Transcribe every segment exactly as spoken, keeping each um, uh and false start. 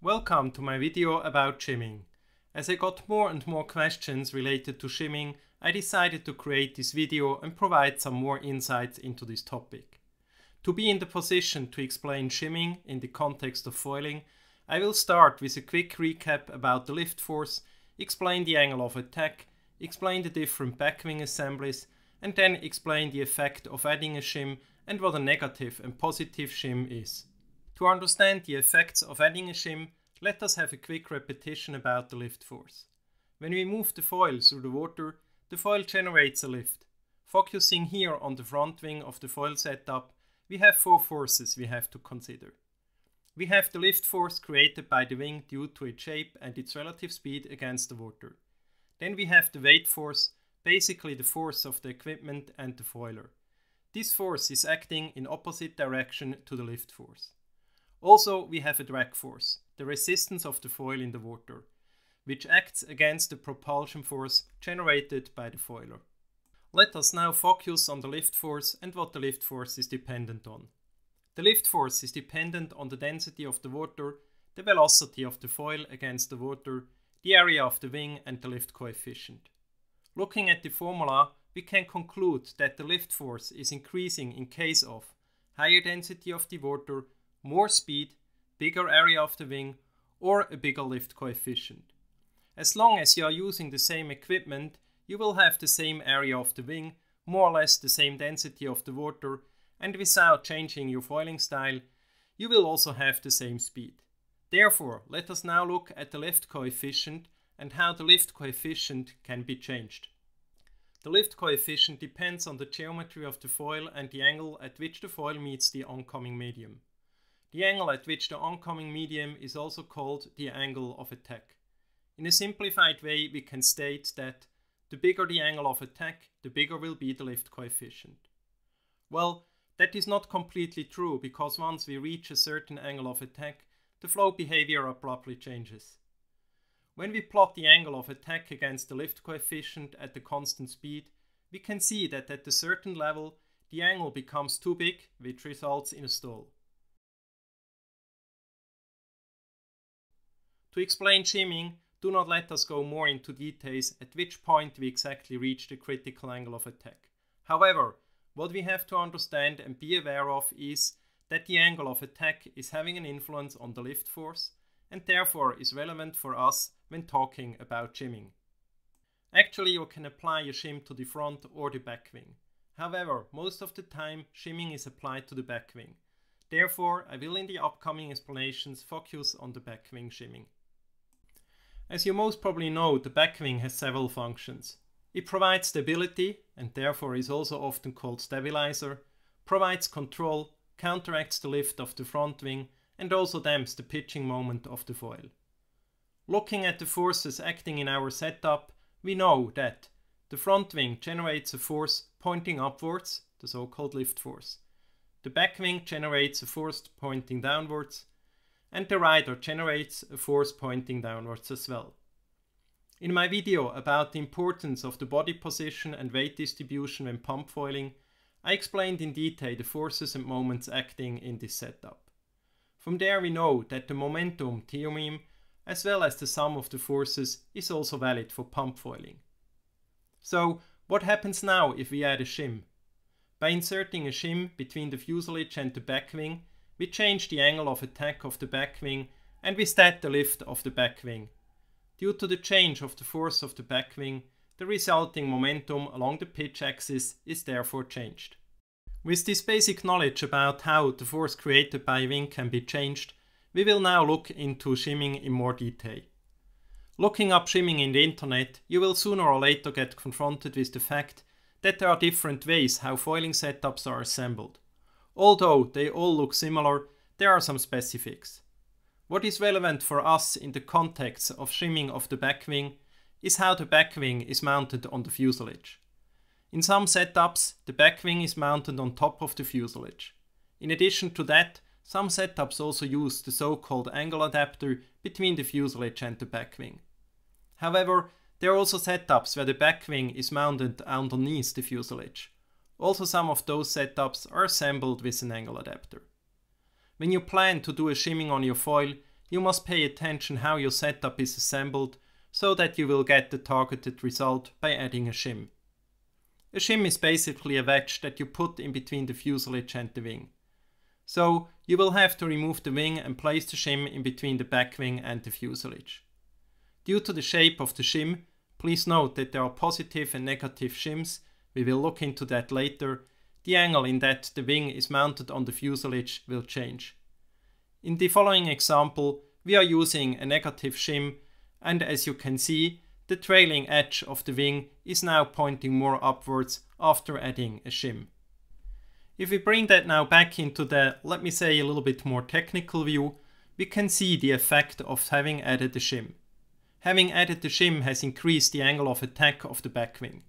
Welcome to my video about shimming. As I got more and more questions related to shimming, I decided to create this video and provide some more insights into this topic. To be in the position to explain shimming in the context of foiling, I will start with a quick recap about the lift force, explain the angle of attack, explain the different backwing assemblies, and then explain the effect of adding a shim and what a negative and positive shim is. To understand the effects of adding a shim, let us have a quick repetition about the lift force. When we move the foil through the water, the foil generates a lift. Focusing here on the front wing of the foil setup, we have four forces we have to consider. We have the lift force created by the wing due to its shape and its relative speed against the water. Then we have the weight force, basically the force of the equipment and the foiler. This force is acting in opposite direction to the lift force. Also, we have a drag force, the resistance of the foil in the water, which acts against the propulsion force generated by the foiler. Let us now focus on the lift force and what the lift force is dependent on. The lift force is dependent on the density of the water, the velocity of the foil against the water, the area of the wing and the lift coefficient. Looking at the formula, we can conclude that the lift force is increasing in case of higher density of the water, more speed, bigger area of the wing, or a bigger lift coefficient. As long as you are using the same equipment, you will have the same area of the wing, more or less the same density of the water, and without changing your foiling style, you will also have the same speed. Therefore, let us now look at the lift coefficient and how the lift coefficient can be changed. The lift coefficient depends on the geometry of the foil and the angle at which the foil meets the oncoming medium. The angle at which the oncoming medium is also called the angle of attack. In a simplified way, we can state that the bigger the angle of attack, the bigger will be the lift coefficient. Well, that is not completely true, because once we reach a certain angle of attack, the flow behavior abruptly changes. When we plot the angle of attack against the lift coefficient at the constant speed, we can see that at a certain level, the angle becomes too big, which results in a stall. To explain shimming, do not let us go more into details at which point we exactly reach the critical angle of attack. However, what we have to understand and be aware of is that the angle of attack is having an influence on the lift force and therefore is relevant for us when talking about shimming. Actually, you can apply a shim to the front or the back wing. However, most of the time shimming is applied to the back wing. Therefore, I will in the upcoming explanations focus on the back wing shimming. As you most probably know, the backwing has several functions. It provides stability, and therefore is also often called stabilizer, provides control, counteracts the lift of the front wing, and also damps the pitching moment of the foil. Looking at the forces acting in our setup, we know that the front wing generates a force pointing upwards, the so-called lift force. The back wing generates a force pointing downwards, and the rider generates a force pointing downwards as well. In my video about the importance of the body position and weight distribution when pump foiling, I explained in detail the forces and moments acting in this setup. From there we know that the momentum theorem, as well as the sum of the forces, is also valid for pump foiling. So, what happens now if we add a shim? By inserting a shim between the fuselage and the back wing, we change the angle of attack of the back wing and with that the lift of the back wing. Due to the change of the force of the back wing, the resulting momentum along the pitch axis is therefore changed. With this basic knowledge about how the force created by a wing can be changed, we will now look into shimming in more detail. Looking up shimming in the internet, you will sooner or later get confronted with the fact that there are different ways how foiling setups are assembled. Although they all look similar, there are some specifics. What is relevant for us in the context of shimming of the back wing is how the back wing is mounted on the fuselage. In some setups, the back wing is mounted on top of the fuselage. In addition to that, some setups also use the so-called angle adapter between the fuselage and the back wing. However, there are also setups where the back wing is mounted underneath the fuselage. Also, some of those setups are assembled with an angle adapter. When you plan to do a shimming on your foil, you must pay attention how your setup is assembled so that you will get the targeted result by adding a shim. A shim is basically a wedge that you put in between the fuselage and the wing. So you will have to remove the wing and place the shim in between the back wing and the fuselage. Due to the shape of the shim, please note that there are positive and negative shims, we will look into that later. The angle in that the wing is mounted on the fuselage will change. In the following example, we are using a negative shim, and as you can see, the trailing edge of the wing is now pointing more upwards after adding a shim. If we bring that now back into the, let me say, a little bit more technical view, we can see the effect of having added a shim. Having added the shim has increased the angle of attack of the back wing.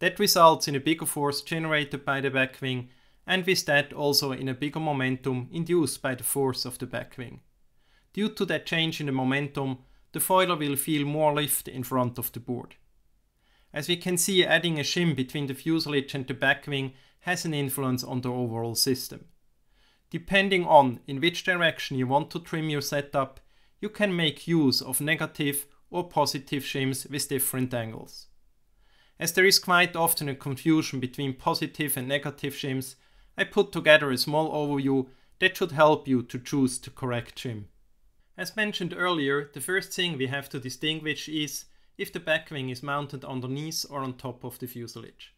That results in a bigger force generated by the back wing, and with that also in a bigger momentum induced by the force of the back wing. Due to that change in the momentum, the foiler will feel more lift in front of the board. As we can see, adding a shim between the fuselage and the back wing has an influence on the overall system. Depending on in which direction you want to trim your setup, you can make use of negative or positive shims with different angles. As there is quite often a confusion between positive and negative shims, I put together a small overview that should help you to choose the correct shim. As mentioned earlier, the first thing we have to distinguish is if the back wing is mounted underneath or on top of the fuselage.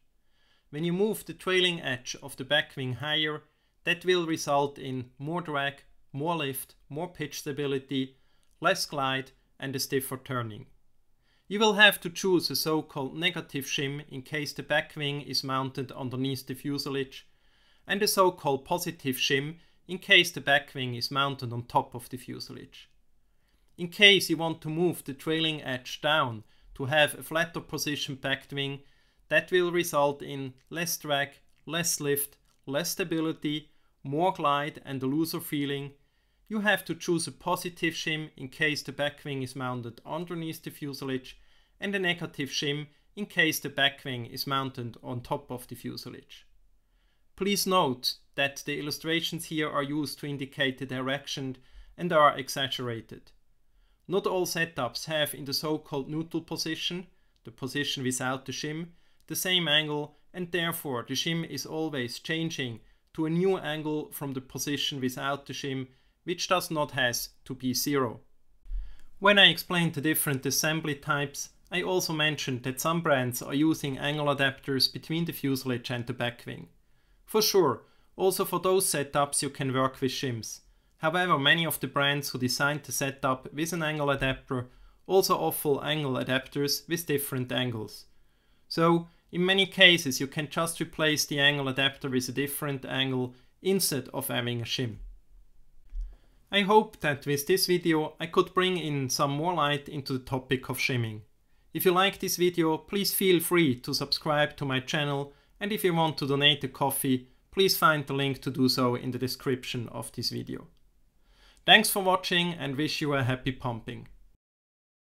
When you move the trailing edge of the back wing higher, that will result in more drag, more lift, more pitch stability, less glide and a stiffer turning. You will have to choose a so-called negative shim in case the back wing is mounted underneath the fuselage, and a so-called positive shim in case the back wing is mounted on top of the fuselage. In case you want to move the trailing edge down to have a flatter position back wing, that will result in less drag, less lift, less stability, more glide and a looser feeling. You have to choose a positive shim in case the back wing is mounted underneath the fuselage, and a negative shim in case the back wing is mounted on top of the fuselage. Please note that the illustrations here are used to indicate the direction and are exaggerated. Not all setups have in the so-called neutral position, the position without the shim, the same angle, and therefore the shim is always changing to a new angle from the position without the shim, which does not has to be zero. When I explained the different assembly types, I also mentioned that some brands are using angle adapters between the fuselage and the back wing. For sure, also for those setups you can work with shims. However, many of the brands who designed the setup with an angle adapter also offer angle adapters with different angles. So, in many cases you can just replace the angle adapter with a different angle instead of having a shim. I hope that with this video I could bring in some more light into the topic of shimming. If you like this video, please feel free to subscribe to my channel, and if you want to donate a coffee, please find the link to do so in the description of this video. Thanks for watching and wish you a happy pumping.